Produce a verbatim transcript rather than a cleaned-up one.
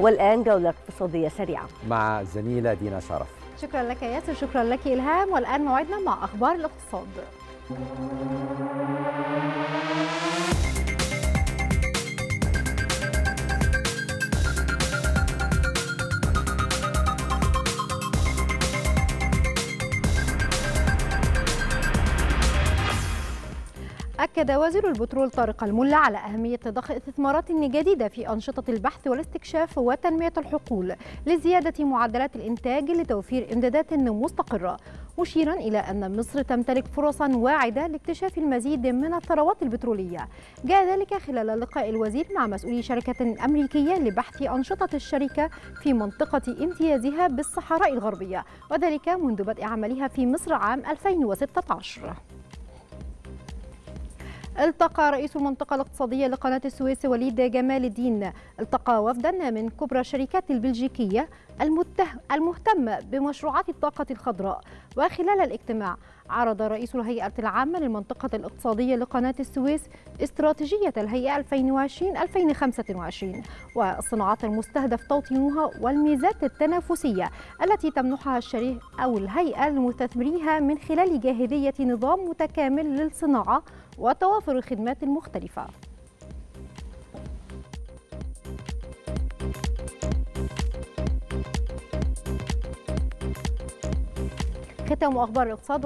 والآن جولة اقتصادية سريعة مع الزميلة دينا شرف. شكرا لك ياسر، شكرا لك إلهام. والآن موعدنا مع أخبار الاقتصاد. أكد وزير البترول طارق الملا على أهمية ضخ استثمارات جديدة في أنشطة البحث والاستكشاف وتنمية الحقول لزيادة معدلات الإنتاج لتوفير إمدادات مستقرة، مشيرا إلى أن مصر تمتلك فرصا واعدة لاكتشاف المزيد من الثروات البترولية. جاء ذلك خلال لقاء الوزير مع مسؤولي شركة أمريكية لبحث أنشطة الشركة في منطقة امتيازها بالصحراء الغربية، وذلك منذ بدء عملها في مصر عام ألفين وستة عشر. التقى رئيس المنطقة الاقتصادية لقناة السويس وليد جمال الدين التقى وفدا من كبرى الشركات البلجيكية المهتمة بمشروعات الطاقة الخضراء، وخلال الاجتماع عرض رئيس الهيئة العامة للمنطقة الاقتصادية لقناة السويس استراتيجية الهيئة ألفين وعشرين ألفين وخمسة وعشرين والصناعات المستهدف توطينها والميزات التنافسية التي تمنحها الشريك أو الهيئة لمستثمريها من خلال جاهزية نظام متكامل للصناعة وتوافر الخدمات المختلفة. ختام أخبار الاقتصاد.